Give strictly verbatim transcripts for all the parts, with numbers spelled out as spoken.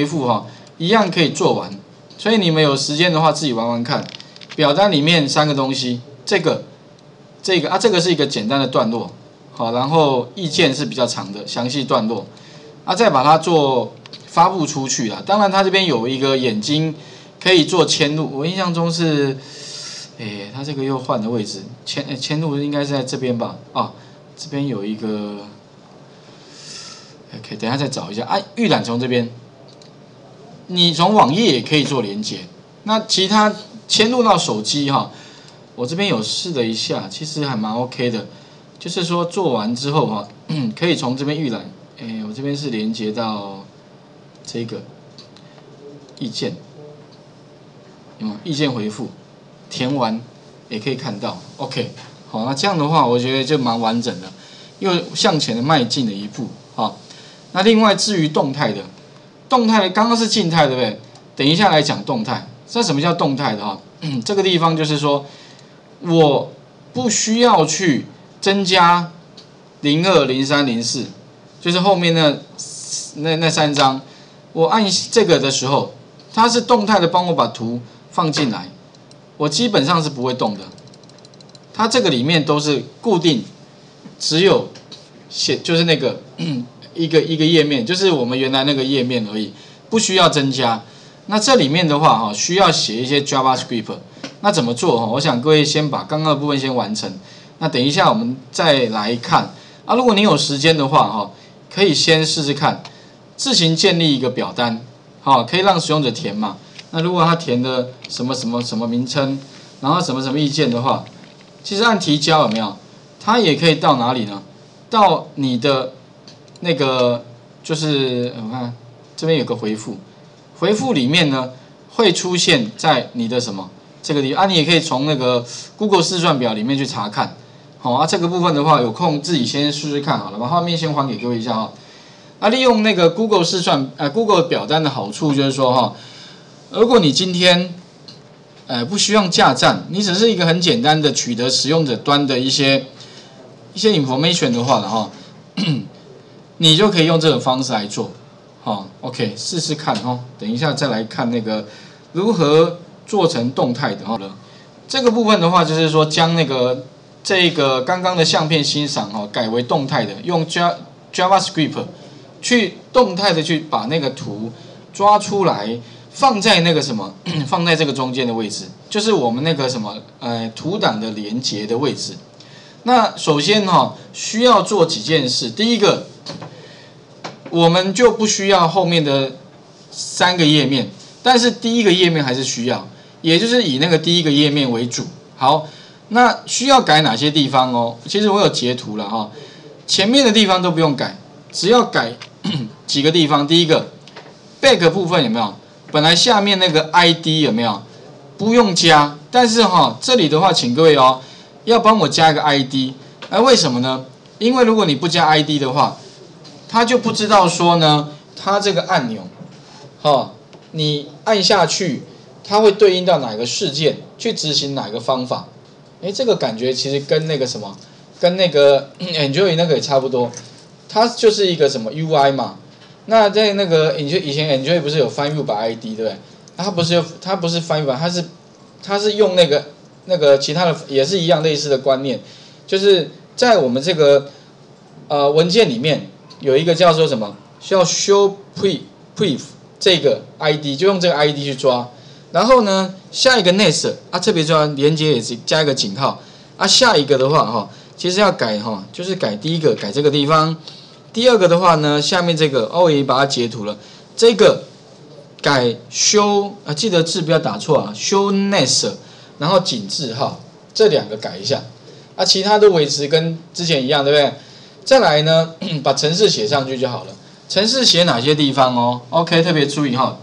回复哈，一样可以做完。所以你们有时间的话，自己玩玩看。表单里面三个东西，这个、这个啊，这个是一个简单的段落，好，然后意见是比较长的详细段落，啊，再把它做发布出去啦。当然，它这边有一个眼睛可以做嵌入，我印象中是，哎，它这个又换了位置，嵌嵌入应该是在这边吧？啊，这边有一个。 OK， 等一下再找一下。哎、啊，预览从这边，你从网页也可以做连接。那其他迁入到手机哈，我这边有试了一下，其实还蛮 OK 的。就是说做完之后哈，可以从这边预览。哎、欸，我这边是连接到这个意见，有没有意见回复？填完也可以看到。OK， 好，那这样的话我觉得就蛮完整的，又向前的迈进了一步啊。 那另外至于动态的，动态的刚刚是静态，对不对？等一下来讲动态。那什么叫动态的啊？这个地方就是说，我不需要去增加零二、零三、零四，就是后面那那那三张。我按这个的时候，它是动态的，帮我把图放进来。我基本上是不会动的，它这个里面都是固定，只有写就是那个。一个一个页面就是我们原来那个页面而已，不需要增加。那这里面的话哈，需要写一些 JavaScript。那怎么做哈？我想各位先把刚刚的部分先完成。那等一下我们再来看啊。如果你有时间的话哈，可以先试试看，自行建立一个表单，好，可以让使用者填嘛。那如果他填的什么什么什么名称，然后什么什么意见的话，其实按提交有没有？它也可以到哪里呢？到你的。 那个就是我看这边有个回复，回复里面呢会出现在你的什么这个地方啊，你也可以从那个 Google 试算表里面去查看。好、哦、啊，这个部分的话有空自己先试试看好了，把画面先还给各位一下哈、哦。啊，利用那个 Google 试算呃 Google 表单的好处就是说哈、哦，如果你今天呃不需要架站，你只是一个很简单的取得使用者端的一些一些 information 的话了哈。哦 你就可以用这种方式来做，好 ，OK， 试试看哦。等一下再来看那个如何做成动态的哦。这个部分的话，就是说将那个这个刚刚的相片欣赏哦，改为动态的，用 JavaScript 去动态的去把那个图抓出来，放在那个什么，放在这个中间的位置，就是我们那个什么呃图档的连接的位置。那首先哈、哦，需要做几件事，第一个。 我们就不需要后面的三个页面，但是第一个页面还是需要，也就是以那个第一个页面为主。好，那需要改哪些地方哦？其实我有截图了哈、哦，前面的地方都不用改，只要改几个地方。第一个 back 部分有没有？本来下面那个 I D 有没有？不用加，但是哈、哦，这里的话，请各位哦，要帮我加一个 I D。那为什么呢？因为如果你不加 I D 的话， 他就不知道说呢，他这个按钮，哦，你按下去，它会对应到哪个事件，去执行哪个方法。哎，这个感觉其实跟那个什么，跟那个 Android 那个也差不多，它就是一个什么 U I 嘛。那在那个 Android 以前 Android 不是有翻译版 I D 对不对？它不是它不是翻译版，它是它是用那个那个其他的也是一样类似的观念，就是在我们这个呃文件里面。 有一个叫做什么，叫 show pre pref 这个 I D 就用这个 I D 去抓，然后呢，下一个 next 啊，特别重要，连接也是加一个井号啊。下一个的话哈、哦，其实要改哈、哦，就是改第一个改这个地方，第二个的话呢，下面这个哦，我也把它截图了，这个改 show 啊，记得字不要打错啊 ，show next， 然后井字号这两个改一下啊，其他都维持跟之前一样，对不对？ 再来呢，把程式写上去就好了。程式写哪些地方哦 ？OK， 特别注意哈，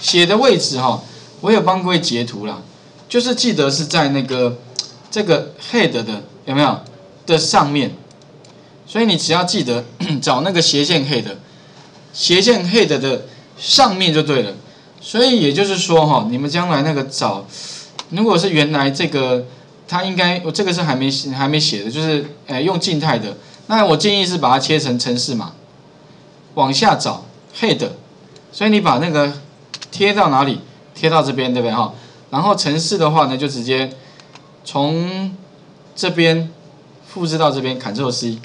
写的位置哈，我有帮各位截图啦，就是记得是在那个这个 head 的有没有的上面，所以你只要记得找那个斜线 head， 斜线 head 的上面就对了。所以也就是说哈，你们将来那个找，如果是原来这个，它应该我这个是还没还没写的，就是呃用静态的。 那我建议是把它切成程式码，往下找 head，所以你把那个贴到哪里？贴到这边，对不对哈？然后程式的话呢，就直接从这边复制到这边 ，Ctrl C。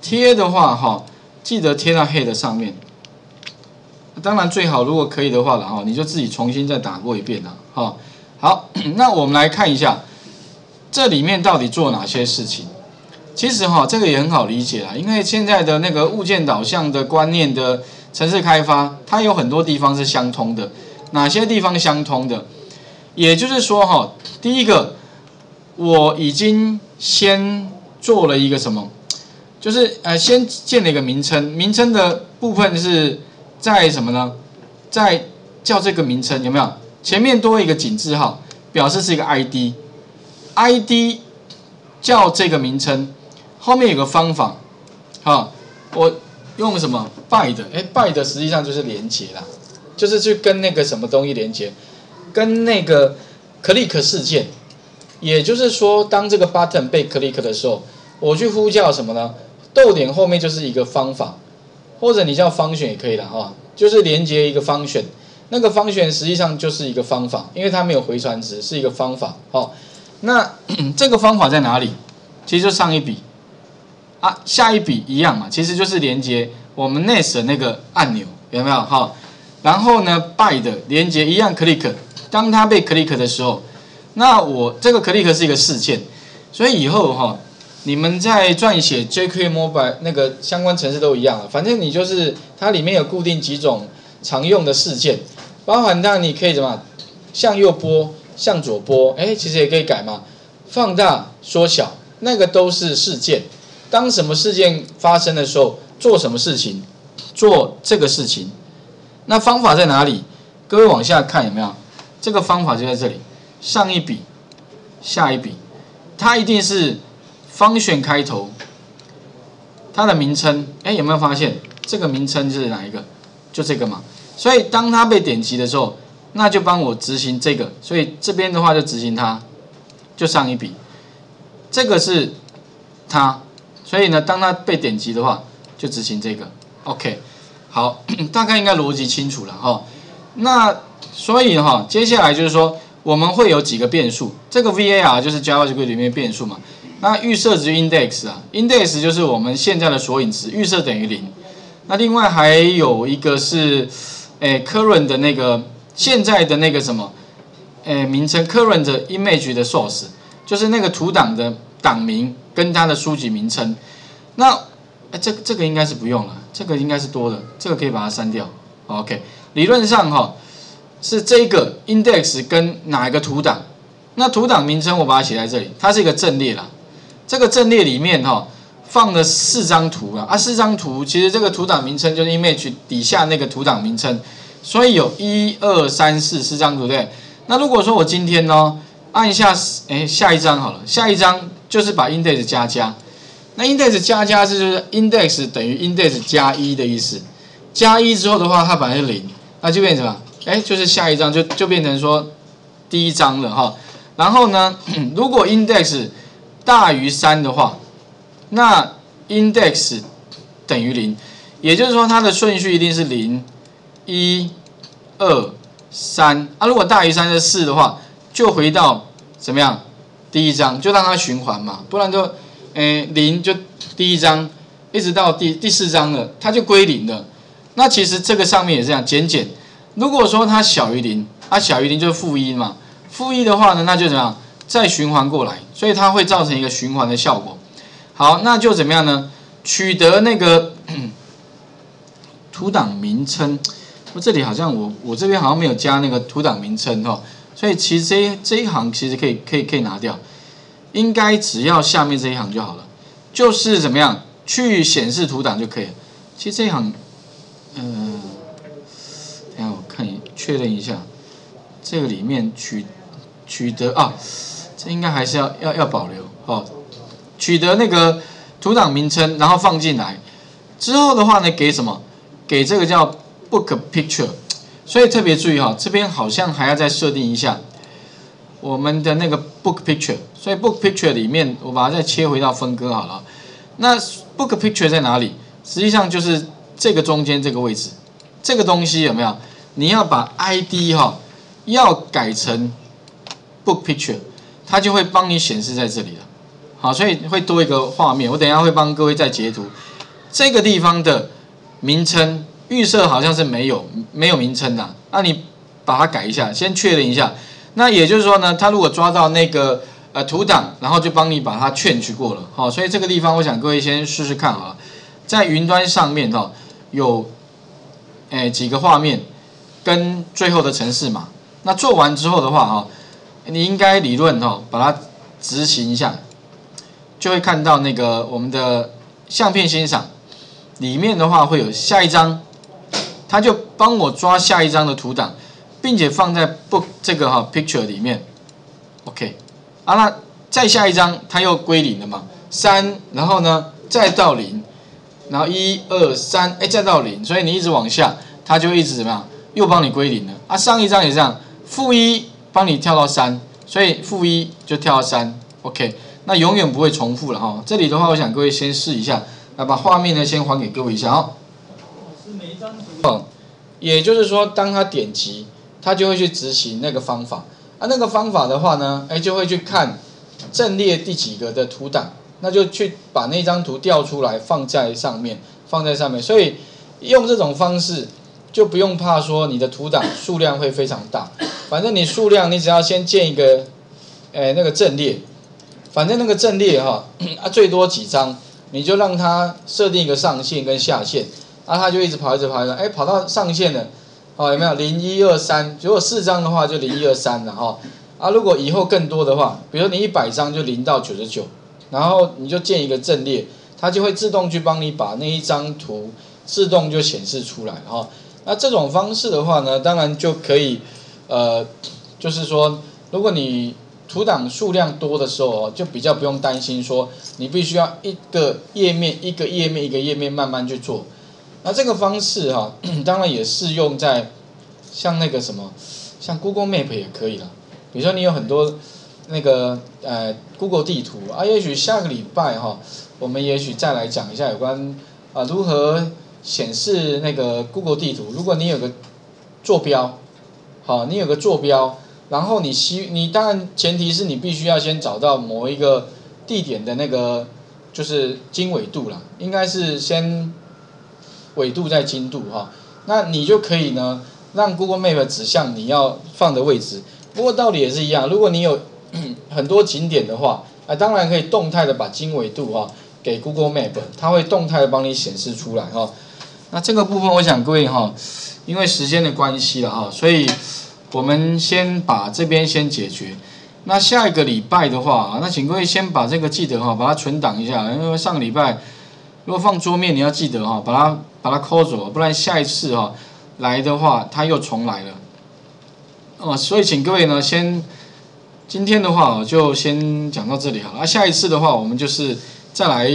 贴的话哈，记得贴到 head 上面。当然最好如果可以的话了哈，你就自己重新再打过一遍啦哈。好，那我们来看一下这里面到底做哪些事情。其实哈，这个也很好理解啦，因为现在的那个物件导向的观念的程式开发，它有很多地方是相通的。哪些地方相通的？也就是说哈，第一个，我已经先做了一个什么，就是呃，先建了一个名称，名称的部分是在什么呢？在叫这个名称有没有？前面多一个井字号，表示是一个 I D。I D 叫这个名称，后面有个方法，哈，我用什么 by 的？哎 ，by 的实际上就是连接啦，就是去跟那个什么东西连接，跟那个 click 事件。也就是说，当这个 button 被 click 的时候，我去呼叫什么呢？逗点后面就是一个方法，或者你叫 function 也可以了哈，就是连接一个 function， 那个 function 实际上就是一个方法，因为它没有回传值，是一个方法。好，那这个方法在哪里？其实就上一笔啊，下一笔一样嘛，其实就是连接我们 next 的那个按钮，有没有？哈，然后呢 by 的连接一样 click， 当它被 click 的时候。那我这个 click 是一个事件，所以以后哈、哦，你们在撰写 jQuery Mobile 那个相关程式都一样了，反正你就是它里面有固定几种常用的事件，包含它你可以怎么向右拨、向左拨，哎，其实也可以改嘛，放大、缩小，那个都是事件。当什么事件发生的时候，做什么事情，做这个事情。那方法在哪里？各位往下看有没有？这个方法就在这里。上一笔，下一笔，它一定是function开头，它的名称，哎，有没有发现这个名称是哪一个？就这个嘛。所以当它被点击的时候，那就帮我执行这个。所以这边的话就执行它，就上一笔，这个是它。所以呢，当它被点击的话，就执行这个。OK， 好，大概应该逻辑清楚了哈、哦。那所以哈、哦，接下来就是说。我们会有几个变数，这个 var 就是 JavaScript 里面变数嘛。那预设值 index 啊 ，index 就是我们现在的索引值，预设等于零。那另外还有一个是，诶 current 的那个现在的那个什么，诶名称 current image 的 source， 就是那个图档的档名跟它的书籍名称。那诶这这个应该是不用了，这个应该是多的，这个可以把它删掉。OK， 理论上哈、哦。是这个 index 跟哪一个图档？那图档名称我把它写在这里，它是一个阵列啦。这个阵列里面哈、哦、放了四张图啊，啊四张图，其实这个图档名称就是 image 底下那个图档名称，所以有一二三四四张图，对不对？那如果说我今天呢、哦、按一下，哎下一张好了，下一张就是把 index 加加，那 index 加加是就是 index 等于 index 加一的意思，加一之后的话它本来是零，那就变成什么？哎，就是下一张就就变成说第一张了哈。然后呢，如果 index 大于三的话，那 index 等于零，也就是说它的顺序一定是零、一、二、三啊。如果大于三是四的话，就回到怎么样？第一张就让它循环嘛，不然就哎零就第一张一直到第第四张了，它就归零了。那其实这个上面也是这样，减减。如果说它小于零，它小于零就是负一嘛，负一的话呢，那就怎么样？再循环过来，所以它会造成一个循环的效果。好，那就怎么样呢？取得那个图档名称，我这里好像我我这边好像没有加那个图档名称哦，所以其实这一这一行其实可以可以可以拿掉，应该只要下面这一行就好了，就是怎么样去显示图档就可以了。其实这一行，嗯、呃。确认一下，这个里面取取得啊，这应该还是要要要保留哦。取得那个图档名称，然后放进来之后的话呢，给什么？给这个叫 book picture。所以特别注意哈、哦，这边好像还要再设定一下我们的那个 book picture。所以 book picture 里面，我把它再切回到分割好了。那 book picture 在哪里？实际上就是这个中间这个位置。这个东西有没有？你要把 I D 哈、哦、要改成 book picture， 它就会帮你显示在这里了。好，所以会多一个画面。我等一下会帮各位再截图。这个地方的名称预设好像是没有没有名称呐、啊，那你把它改一下，先确认一下。那也就是说呢，它如果抓到那个呃图档，然后就帮你把它劝去过了。好、哦，所以这个地方我想各位先试试看啊，在云端上面哈、哦、有。 哎，几个画面跟最后的程式码。那做完之后的话，哈，你应该理论哈，把它执行一下，就会看到那个我们的相片欣赏里面的话会有下一张，它就帮我抓下一张的图档，并且放在 book 这个哈 picture 里面。OK， 啊，那再下一张它又归零了嘛？ 三， 然后呢再到零。 然后一二三，哎，再到零，所以你一直往下，它就一直怎么样？又帮你归零了啊！上一张也这样，负一帮你跳到三，所以负一就跳到三 ，OK， 那永远不会重复了哈、哦。这里的话，我想各位先试一下，那把画面呢先还给各位一下哦。哦，也就是说，当他点击，他就会去执行那个方法啊。那个方法的话呢，哎，就会去看阵列第几个的图档。 那就去把那张图调出来，放在上面，放在上面。所以用这种方式，就不用怕说你的图档数量会非常大。反正你数量，你只要先建一个，诶、欸、那个阵列，反正那个阵列哈、哦，啊最多几张，你就让它设定一个上限跟下限，啊它就一直跑一直跑一直，哎、欸、跑到上限了，哦有没有零一二三？如果四张的话就零一二三了哈，啊如果以后更多的话，比如你一百张就零到九十九。 然后你就建一个阵列，它就会自动去帮你把那一张图自动就显示出来哈、哦。那这种方式的话呢，当然就可以，呃，就是说，如果你图档数量多的时候哦，就比较不用担心说你必须要一个页面一个页面一个页面慢慢去做。那这个方式哈、哦，当然也适用在像那个什么，像 Google Map 也可以啦。比如说你有很多。 那个呃 ，Google 地图啊，也许下个礼拜哈、哦，我们也许再来讲一下有关啊如何显示那个 Google 地图。如果你有个坐标，好、哦，你有个坐标，然后你希你当然前提是你必须要先找到某一个地点的那个就是经纬度啦，应该是先纬度再经度哈、哦。那你就可以呢让 Google Map 指向你要放的位置。不过道理也是一样，如果你有 很多景点的话，啊，当然可以动态的把经纬度哈、哦、给 Google Map， 它会动态的帮你显示出来哈、哦。那这个部分我想各位哈、哦，因为时间的关系了哈、哦，所以我们先把这边先解决。那下一个礼拜的话，那请各位先把这个记得哈、哦，把它存档一下，因为上个礼拜如果放桌面，你要记得哈、哦，把它把它抠走，不然下一次哈、哦、来的话，它又重来了。哦，所以请各位呢先。 今天的话，我就先讲到这里好了。啊，下一次的话，我们就是再来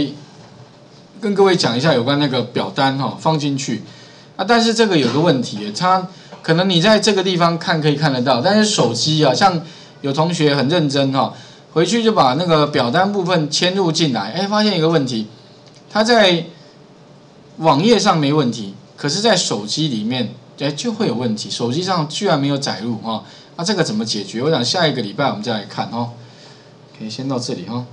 跟各位讲一下有关那个表单哈、哦，放进去。啊，但是这个有个问题，它可能你在这个地方看可以看得到，但是手机啊，像有同学很认真哈、哦，回去就把那个表单部分迁入进来，哎，发现一个问题，它在网页上没问题，可是在手机里面哎就会有问题，手机上居然没有载入哈、哦。 那、啊、这个怎么解决？我想下一个礼拜我们再来看哦。可以先到这里哦。